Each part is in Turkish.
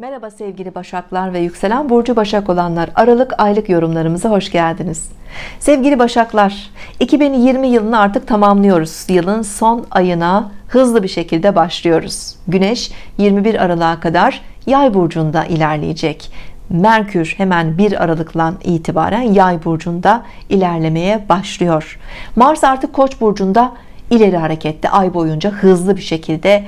Merhaba sevgili Başaklar ve yükselen burcu Başak olanlar, Aralık aylık yorumlarımıza hoş geldiniz. Sevgili Başaklar, 2020 yılını artık tamamlıyoruz. Yılın son ayına hızlı bir şekilde başlıyoruz. Güneş 21 Aralık'a kadar Yay burcunda ilerleyecek. Merkür hemen 1 Aralık'tan itibaren Yay burcunda ilerlemeye başlıyor. Mars artık Koç burcunda ileri harekette, ay boyunca hızlı bir şekilde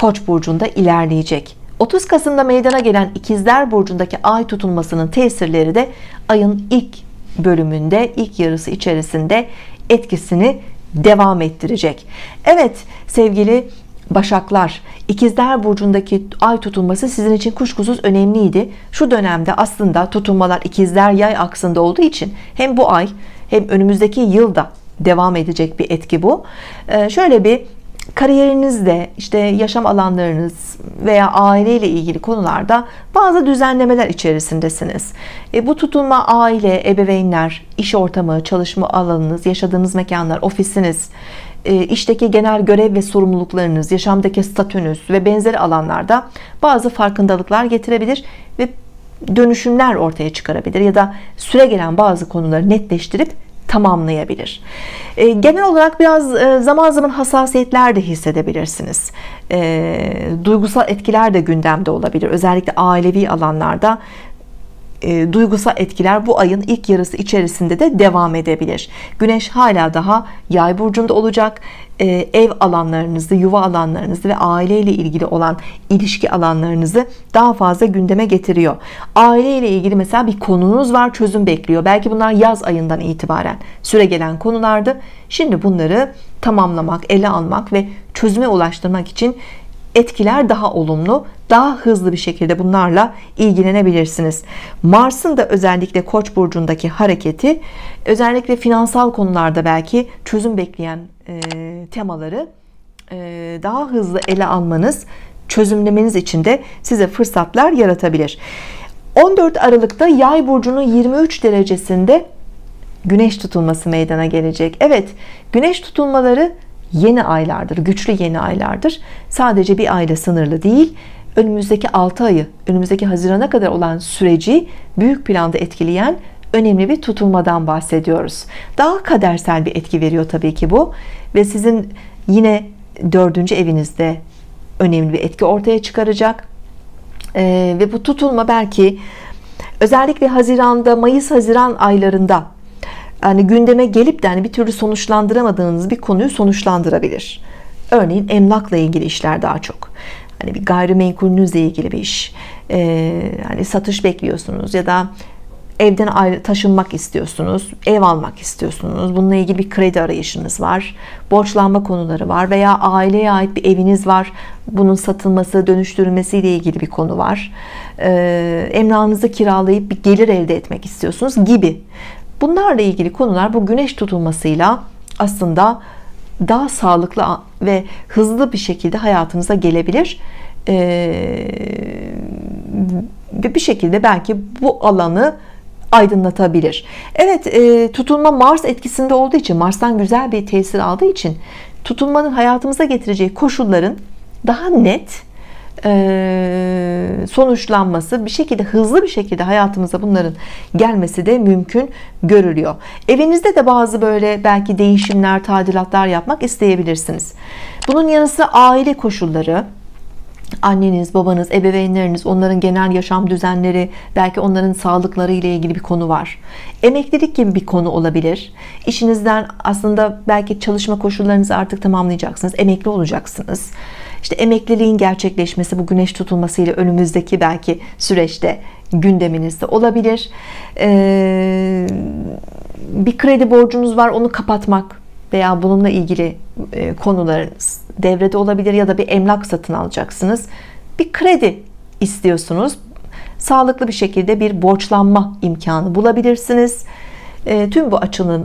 Koç burcunda ilerleyecek. 30 Kasım'da meydana gelen İkizler burcundaki ay tutulmasının tesirleri de ayın ilk bölümünde, ilk yarısı içerisinde etkisini devam ettirecek. Evet sevgili Başaklar, İkizler burcundaki ay tutulması sizin için kuşkusuz önemliydi. Şu dönemde aslında tutulmalar İkizler Yay aksında olduğu için hem bu ay hem önümüzdeki yılda devam edecek bir etki bu. Şöyle bir kariyerinizde, işte yaşam alanlarınız veya aileyle ilgili konularda bazı düzenlemeler içerisindesiniz. Bu tutulma aile, ebeveynler, iş ortamı, çalışma alanınız, yaşadığınız mekanlar, ofisiniz, işteki genel görev ve sorumluluklarınız, yaşamdaki statünüz ve benzeri alanlarda bazı farkındalıklar getirebilir ve dönüşümler ortaya çıkarabilir ya da süre gelen bazı konuları netleştirip tamamlayabilir. Genel olarak biraz zaman zaman hassasiyetler de hissedebilirsiniz. Duygusal etkiler de gündemde olabilir. Özellikle ailevi alanlarda duygusal etkiler bu ayın ilk yarısı içerisinde de devam edebilir. Güneş hala daha Yay burcunda olacak. Ev alanlarınızı, yuva alanlarınızı ve aileyle ilgili olan ilişki alanlarınızı daha fazla gündeme getiriyor. Aileyle ilgili mesela bir konunuz var, çözüm bekliyor. Belki bunlar yaz ayından itibaren süre gelen konulardı. Şimdi bunları tamamlamak, ele almak ve çözüme ulaştırmak için etkiler daha olumlu, daha hızlı bir şekilde bunlarla ilgilenebilirsiniz. Mars'ın da özellikle Koç burcundaki hareketi, özellikle finansal konularda belki çözüm bekleyen temaları daha hızlı ele almanız, çözümlemeniz için de size fırsatlar yaratabilir. 14 Aralık'ta Yay burcunun 23 derecesinde Güneş tutulması meydana gelecek. Evet, Güneş tutulmaları yeni aylardır, güçlü yeni aylardır. Sadece bir ayla sınırlı değil, önümüzdeki 6 ayı, önümüzdeki Haziran'a kadar olan süreci büyük planda etkileyen önemli bir tutulmadan bahsediyoruz. Daha kadersel bir etki veriyor tabii ki bu ve sizin yine 4. evinizde önemli bir etki ortaya çıkaracak ve bu tutulma belki özellikle Haziran'da, Mayıs-Haziran aylarında yani gündeme gelip de bir türlü sonuçlandıramadığınız bir konuyu sonuçlandırabilir. Örneğin emlakla ilgili işler daha çok. Hani bir gayrimenkulünüzle ilgili bir iş. Yani satış bekliyorsunuz ya da evden ayrı taşınmak istiyorsunuz, ev almak istiyorsunuz. Bununla ilgili bir kredi arayışınız var. Borçlanma konuları var veya aileye ait bir eviniz var. Bunun satılması, dönüştürülmesiyle ilgili bir konu var. Emlakınızı kiralayıp bir gelir elde etmek istiyorsunuz gibi. Bunlarla ilgili konular bu güneş tutulmasıyla aslında daha sağlıklı ve hızlı bir şekilde hayatınıza gelebilir. Bir şekilde belki bu alanı aydınlatabilir. Evet, tutulma Mars etkisinde olduğu için, Mars'tan güzel bir tesir aldığı için tutulmanın hayatımıza getireceği koşulların daha net sonuçlanması, bir şekilde hızlı bir şekilde hayatımıza bunların gelmesi de mümkün görülüyor. Evinizde de bazı böyle belki değişimler, tadilatlar yapmak isteyebilirsiniz. Bunun yanı sıra aile koşulları, anneniz, babanız, ebeveynleriniz, onların genel yaşam düzenleri, belki onların sağlıkları ile ilgili bir konu var. Emeklilik gibi bir konu olabilir. İşinizden aslında belki çalışma koşullarınızı artık tamamlayacaksınız, emekli olacaksınız. İşte emekliliğin gerçekleşmesi bu güneş tutulmasıyla önümüzdeki belki süreçte gündeminizde olabilir. Bir kredi borcunuz var, onu kapatmak veya bununla ilgili konularınız devrede olabilir ya da bir emlak satın alacaksınız. Bir kredi istiyorsunuz. Sağlıklı bir şekilde bir borçlanma imkanı bulabilirsiniz. Tüm bu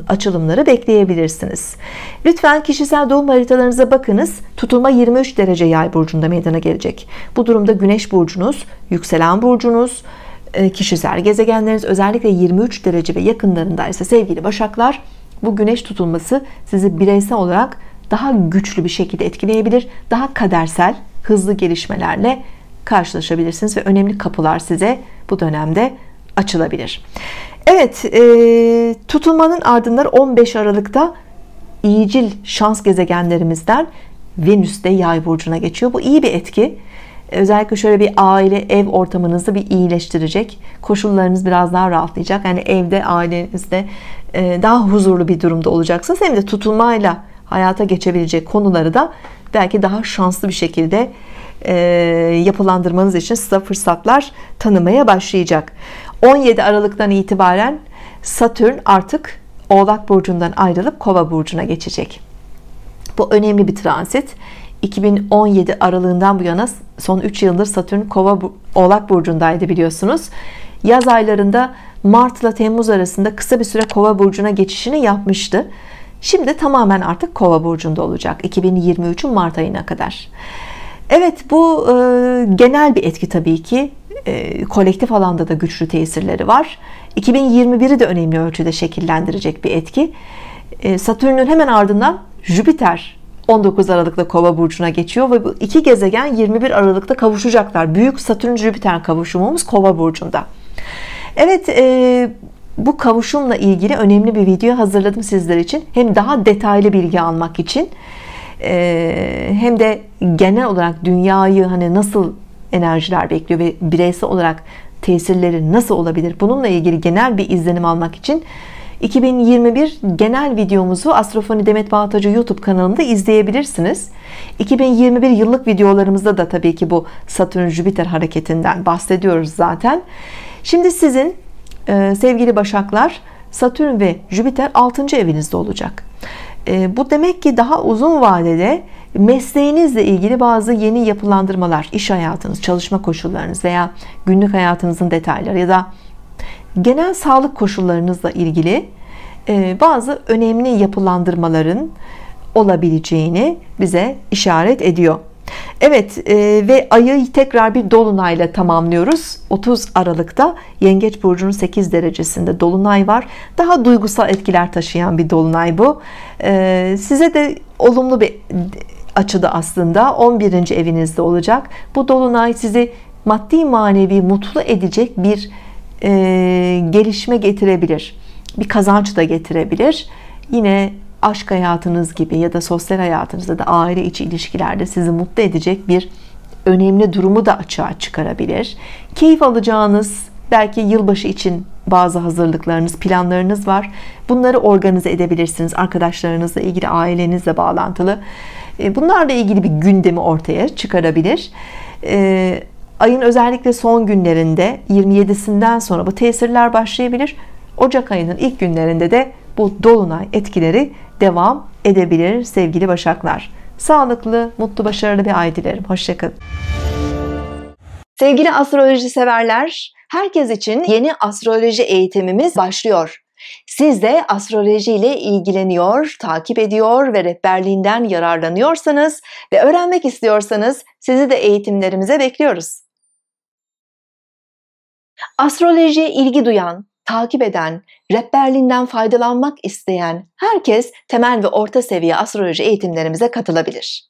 açılımları bekleyebilirsiniz. Lütfen kişisel doğum haritalarınıza bakınız. Tutulma 23 derece Yay burcunda meydana gelecek. Bu durumda güneş burcunuz, yükselen burcunuz, kişisel gezegenleriniz özellikle 23 derece ve yakınlarında ise sevgili Başaklar, bu güneş tutulması sizi bireysel olarak daha güçlü bir şekilde etkileyebilir. Daha kadersel, hızlı gelişmelerle karşılaşabilirsiniz ve önemli kapılar size bu dönemde açılabilir. Evet, tutulmanın ardından 15 Aralık'ta iyicil şans gezegenlerimizden Venüs de Yay burcuna geçiyor. Bu iyi bir etki. Özellikle şöyle bir aile ev ortamınızı bir iyileştirecek, koşullarınız biraz daha rahatlayacak. Yani evde, ailenizde daha huzurlu bir durumda olacaksınız. Hem de tutulmayla hayata geçebilecek konuları da belki daha şanslı bir şekilde yapılandırmanız için size fırsatlar tanımaya başlayacak. 17 Aralık'tan itibaren Satürn artık Oğlak burcundan ayrılıp Kova burcuna geçecek. Bu önemli bir transit. 2017 Aralık'ından bu yana son 3 yıldır Satürn Oğlak burcundaydı, biliyorsunuz. Yaz aylarında Mart ile Temmuz arasında kısa bir süre Kova burcuna geçişini yapmıştı. Şimdi tamamen artık Kova burcunda olacak 2023'ün Mart ayına kadar. Evet, bu genel bir etki tabii ki. Kolektif alanda da güçlü tesirleri var. 2021'i de önemli ölçüde şekillendirecek bir etki. Satürn'ün hemen ardından Jüpiter 19 Aralık'ta Kova burcuna geçiyor ve bu iki gezegen 21 Aralık'ta kavuşacaklar. Büyük Satürn-Jüpiter kavuşumumuz Kova burcunda. Evet, bu kavuşumla ilgili önemli bir video hazırladım sizler için. Hem daha detaylı bilgi almak için, hem de genel olarak dünyayı hani nasıl enerjiler bekliyor ve bireysel olarak tesirleri nasıl olabilir, bununla ilgili genel bir izlenim almak için 2021 genel videomuzu Astrofoni Demet Baltacı YouTube kanalımda izleyebilirsiniz. 2021 yıllık videolarımızda da tabii ki bu Satürn-Jüpiter hareketinden bahsediyoruz zaten. Şimdi sizin sevgili Başaklar, Satürn ve Jüpiter 6. evinizde olacak. Bu demek ki daha uzun vadede mesleğinizle ilgili bazı yeni yapılandırmalar, iş hayatınız, çalışma koşullarınız veya günlük hayatınızın detayları ya da genel sağlık koşullarınızla ilgili bazı önemli yapılandırmaların olabileceğini bize işaret ediyor. Evet, ve ayı tekrar bir dolunayla tamamlıyoruz. 30 Aralık'ta Yengeç burcunun 8 derecesinde dolunay var. Daha duygusal etkiler taşıyan bir dolunay bu. Size de olumlu bir açıda aslında 11. evinizde olacak. Bu dolunay sizi maddi manevi mutlu edecek bir gelişme getirebilir. Bir kazanç da getirebilir. Yine aşk hayatınız gibi ya da sosyal hayatınızda da aile içi ilişkilerde sizi mutlu edecek bir önemli durumu da açığa çıkarabilir. Keyif alacağınız, belki yılbaşı için bazı hazırlıklarınız, planlarınız var. Bunları organize edebilirsiniz. Arkadaşlarınızla ilgili, ailenizle bağlantılı. Bunlarla ilgili bir gündemi ortaya çıkarabilir. Ayın özellikle son günlerinde 27'sinden sonra bu tesirler başlayabilir. Ocak ayının ilk günlerinde de bu dolunay etkileri devam edebilir sevgili Başaklar. Sağlıklı, mutlu, başarılı bir ay dilerim. Hoşça kalın. Sevgili astroloji severler, herkes için yeni astroloji eğitimimiz başlıyor. Siz de astroloji ile ilgileniyor, takip ediyor ve rehberliğinden yararlanıyorsanız ve öğrenmek istiyorsanız sizi de eğitimlerimize bekliyoruz. Astrolojiye ilgi duyan, takip eden, rehberliğinden faydalanmak isteyen herkes temel ve orta seviye astroloji eğitimlerimize katılabilir.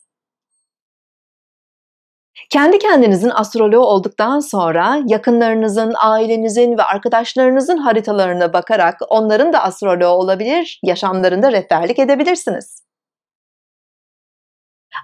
Kendi kendinizin astroloğu olduktan sonra yakınlarınızın, ailenizin ve arkadaşlarınızın haritalarına bakarak onların da astroloğu olabilir, yaşamlarında rehberlik edebilirsiniz.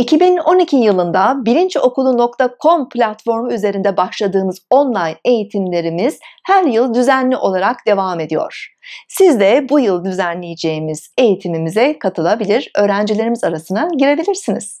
2012 yılında BilinçOkulu.com platformu üzerinde başladığımız online eğitimlerimiz her yıl düzenli olarak devam ediyor. Siz de bu yıl düzenleyeceğimiz eğitimimize katılabilir, öğrencilerimiz arasına girebilirsiniz.